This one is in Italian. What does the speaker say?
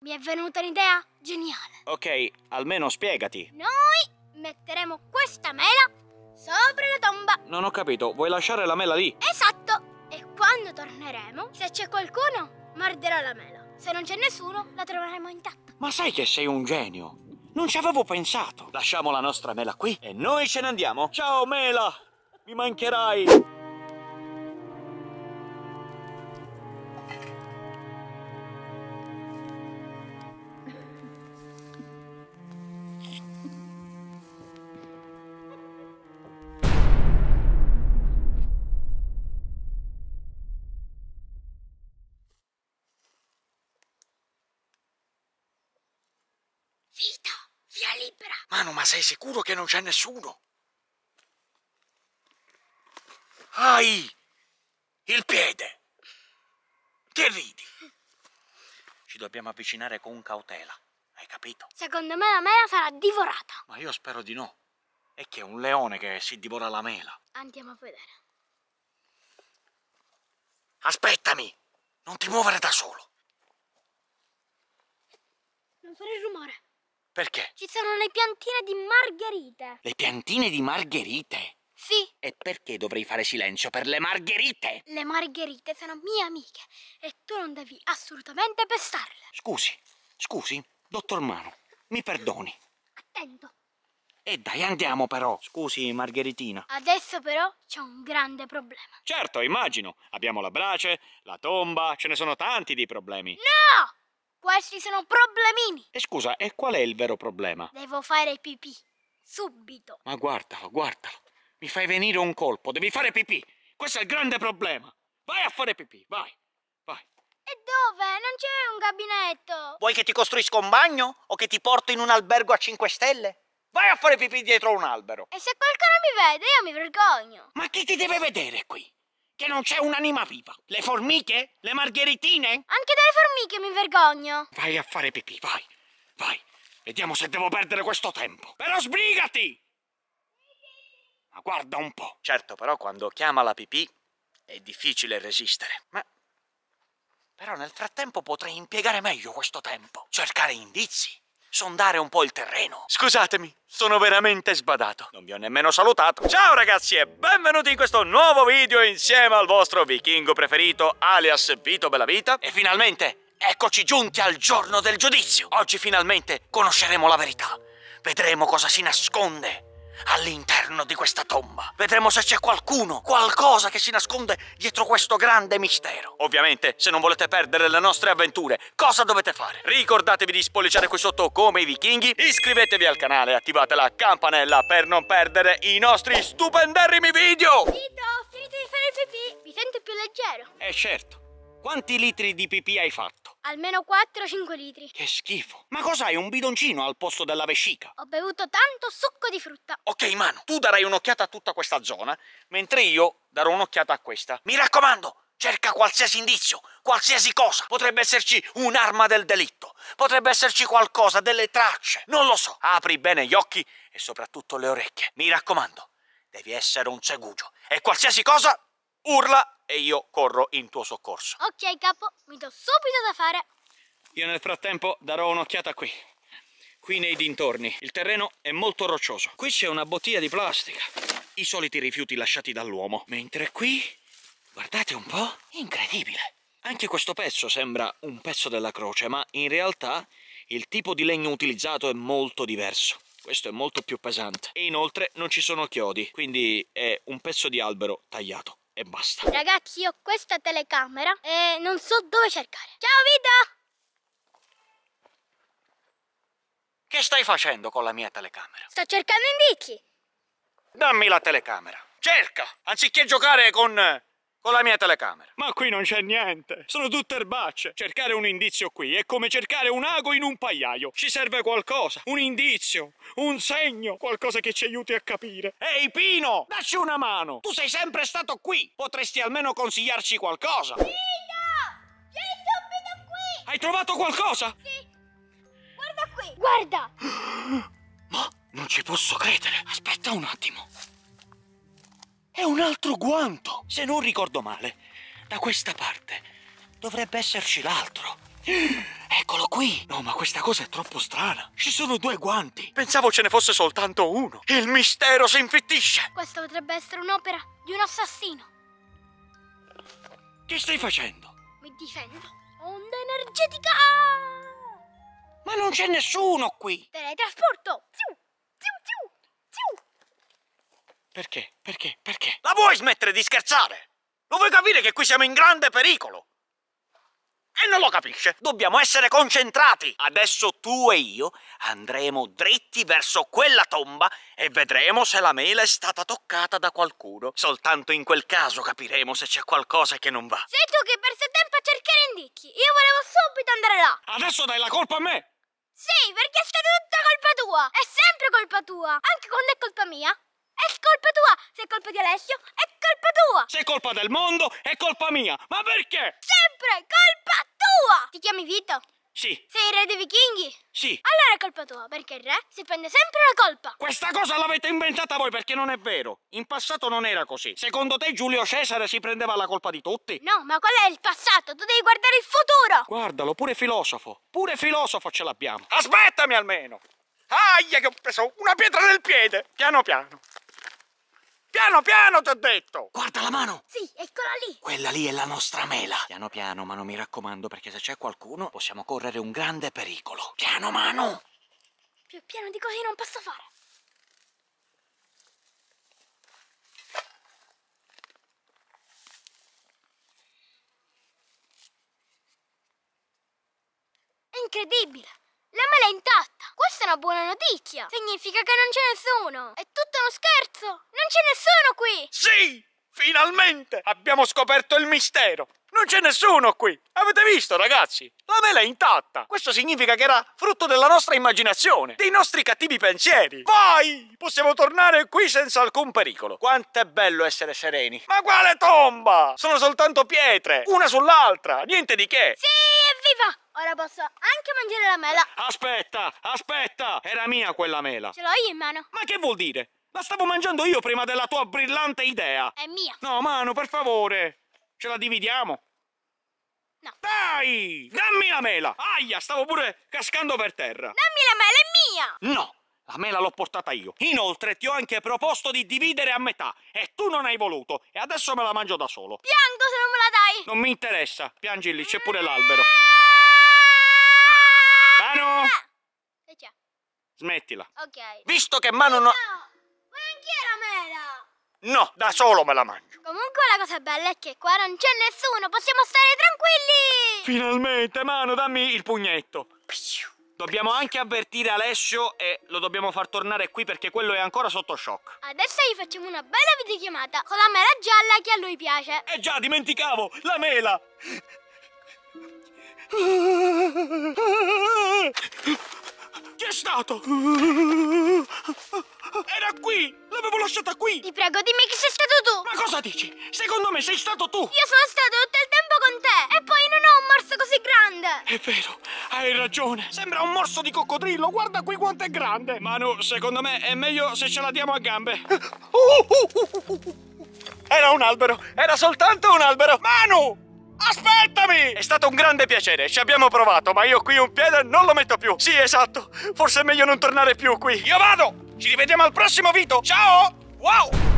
Mi è venuta un'idea geniale. Ok, almeno spiegati. Noi metteremo questa mela sopra la tomba. Non ho capito, vuoi lasciare la mela lì? Esatto. E quando torneremo, se c'è qualcuno, morderà la mela. Se non c'è nessuno, la troveremo intatta. Ma sai che sei un genio? Non ci avevo pensato. Lasciamo la nostra mela qui e noi ce ne andiamo. Ciao mela, mi mancherai. Vito, via libera! Manu, ma sei sicuro che non c'è nessuno? Ai! Il piede! Che ridi? Ci dobbiamo avvicinare con cautela, hai capito? Secondo me la mela sarà divorata. Ma io spero di no. È che è un leone che si divora la mela. Andiamo a vedere. Aspettami! Non ti muovere da solo. Non fare rumore. Perché? Ci sono le piantine di margherite. Le piantine di margherite? Sì. E perché dovrei fare silenzio per le margherite? Le margherite sono mie amiche e tu non devi assolutamente pestarle. Scusi, dottor Manu, mi perdoni. Attento. E dai, andiamo però. Scusi, Margheritina. Adesso però c'è un grande problema. Certo, immagino. Abbiamo la brace, la tomba, ce ne sono tanti di problemi. No! Questi sono problemini. E scusa, e qual è il vero problema? Devo fare pipì. Subito. Ma guardalo. Mi fai venire un colpo. Devi fare pipì. Questo è il grande problema. Vai a fare pipì, vai. E dove? Non c'è un gabinetto. Vuoi che ti costruisco un bagno? O che ti porto in un albergo a 5 stelle? Vai a fare pipì dietro un albero. E se qualcuno mi vede, io mi vergogno. Ma chi ti deve vedere qui? Che non c'è un'anima viva. Le formiche? Le margheritine? Anche dalle formiche mi vergogno. Vai a fare pipì, vai. Vediamo se devo perdere questo tempo. Però sbrigati! Ma guarda un po'. Certo, però quando chiama la pipì è difficile resistere. Ma... però nel frattempo potrei impiegare meglio questo tempo. Cercare indizi. Sondare un po' il terreno. Scusatemi, sono veramente sbadato. Non vi ho nemmeno salutato. Ciao ragazzi e benvenuti in questo nuovo video insieme al vostro vichingo preferito, alias Vito Bellavita. E finalmente, eccoci giunti al giorno del giudizio. Oggi finalmente conosceremo la verità. Vedremo cosa si nasconde all'interno di questa tomba. Vedremo se c'è qualcosa che si nasconde dietro questo grande mistero. Ovviamente, se non volete perdere le nostre avventure, cosa dovete fare? Ricordatevi di spolliciare qui sotto come i vichinghi, iscrivetevi al canale e attivate la campanella per non perdere i nostri stupenderrimi video! Vito, ho finito di fare pipì! Mi sento più leggero! Certo! Quanti litri di pipì hai fatto? Almeno 4-5 litri. Che schifo. Ma cos'hai, un bidoncino al posto della vescica? Ho bevuto tanto succo di frutta. Ok, Manu, tu darai un'occhiata a tutta questa zona, mentre io darò un'occhiata a questa. Mi raccomando, cerca qualsiasi indizio, qualsiasi cosa. Potrebbe esserci un'arma del delitto, potrebbe esserci qualcosa, delle tracce, non lo so. Apri bene gli occhi e soprattutto le orecchie. Mi raccomando, devi essere un segugio. E qualsiasi cosa, urla! E io corro in tuo soccorso. Ok capo, mi do subito da fare. Io nel frattempo darò un'occhiata qui nei dintorni. Il terreno è molto roccioso. Qui c'è una bottiglia di plastica, i soliti rifiuti lasciati dall'uomo. Mentre qui, guardate un po', incredibile. Anche questo pezzo sembra un pezzo della croce, ma in realtà il tipo di legno utilizzato è molto diverso. Questo è molto più pesante. E inoltre non ci sono chiodi, quindi è un pezzo di albero tagliato. E basta. Ragazzi, io ho questa telecamera e non so dove cercare. Ciao Vito! Che stai facendo con la mia telecamera? Sto cercando indizi. Dammi la telecamera. Cerca! Anziché giocare con la mia telecamera. Ma qui non c'è niente. Sono tutte erbacce. Cercare un indizio qui è come cercare un ago in un pagliaio. Ci serve qualcosa. Un indizio. Un segno. Qualcosa che ci aiuti a capire. Ehi Pino, dacci una mano. Tu sei sempre stato qui. Potresti almeno consigliarci qualcosa. Pino, vieni subito qui. Hai trovato qualcosa? Sì. Guarda qui. Guarda. Ma non ci posso credere. Aspetta un attimo. È un altro guanto! Se non ricordo male, da questa parte dovrebbe esserci l'altro. Eccolo qui! No, ma questa cosa è troppo strana. Ci sono due guanti. Pensavo ce ne fosse soltanto uno. Il mistero si infittisce. Questa potrebbe essere un'opera di un assassino. Che stai facendo? Mi difendo. Onda energetica! Ma non c'è nessuno qui. Teletrasporto! Ziu, ziu, ziu, ziu. Perché? Perché? Perché? La vuoi smettere di scherzare? Lo vuoi capire che qui siamo in grande pericolo? E non lo capisce. Dobbiamo essere concentrati. Adesso tu e io andremo dritti verso quella tomba e vedremo se la mela è stata toccata da qualcuno. Soltanto in quel caso capiremo se c'è qualcosa che non va. Sei tu che persi tempo a cercare indicchi. Io volevo subito andare là. Adesso dai la colpa a me. Sì, perché è stata tutta colpa tua. È sempre colpa tua. Anche quando è colpa mia. È colpa tua. Se è colpa di Alessio, è colpa tua. Se è colpa del mondo, è colpa mia. Ma perché? Sempre colpa tua. Ti chiami Vito? Sì. Sei il re dei vichinghi? Sì. Allora è colpa tua, perché il re si prende sempre la colpa. Questa cosa l'avete inventata voi, perché non è vero. In passato non era così. Secondo te Giulio Cesare si prendeva la colpa di tutti? No, ma qual è il passato? Tu devi guardare il futuro. Guardalo, pure filosofo. Pure filosofo ce l'abbiamo. Aspettami almeno. Aia, che ho preso una pietra nel piede. Piano piano. Piano piano, ti ho detto! Guarda la mano! Sì, eccola lì! Quella lì è la nostra mela! Piano piano, mano, mi raccomando, perché se c'è qualcuno possiamo correre un grande pericolo! Piano mano! Più piano di così non posso fare! È incredibile! La mela è intatta! Questa è una buona notizia! Significa che non c'è nessuno! È tutto uno scherzo! Non c'è nessuno qui! Sì! Finalmente! Abbiamo scoperto il mistero! Non c'è nessuno qui! Avete visto, ragazzi? La mela è intatta! Questo significa che era frutto della nostra immaginazione, dei nostri cattivi pensieri! Vai! Possiamo tornare qui senza alcun pericolo! Quanto è bello essere sereni! Ma quale tomba! Sono soltanto pietre! Una sull'altra! Niente di che! Sì, evviva! Ora posso anche mangiare la mela. Aspetta, aspetta! Era mia quella mela. Ce l'ho io in mano. Ma che vuol dire? La stavo mangiando io prima della tua brillante idea. È mia. No, Manu, per favore. Ce la dividiamo? No. Dai! Dammi la mela! Aia, stavo pure cascando per terra. Dammi la mela, è mia! No, la mela l'ho portata io. Inoltre ti ho anche proposto di dividere a metà. E tu non hai voluto. E adesso me la mangio da solo. Piango se non me la dai. Non mi interessa. Piangi lì, c'è pure l'albero. Manu! C'è. Smettila. Ok. Visto che Manu non... Ma anche io la mela! No, da solo me la mangio. Comunque la cosa bella è che qua non c'è nessuno, possiamo stare tranquilli! Finalmente, Manu, dammi il pugnetto. Dobbiamo anche avvertire Alessio e lo dobbiamo far tornare qui perché quello è ancora sotto shock. Adesso gli facciamo una bella videochiamata con la mela gialla che a lui piace. Eh già, dimenticavo, la mela! Che è stato? Era qui! L'avevo lasciata qui! Ti prego, dimmi che sei stato tu! Ma cosa dici? Secondo me sei stato tu! Io sono stato tutto il tempo con te! E poi non ho un morso così grande! È vero, hai ragione! Sembra un morso di coccodrillo! Guarda qui quanto è grande! Manu, secondo me è meglio se ce la diamo a gambe! Era un albero! Era soltanto un albero! Manu! Aspettami! È stato un grande piacere, ci abbiamo provato, ma io qui un piede non lo metto più. Sì, esatto, forse è meglio non tornare più qui. Io vado! Ci rivediamo al prossimo Vito! Ciao! Wow!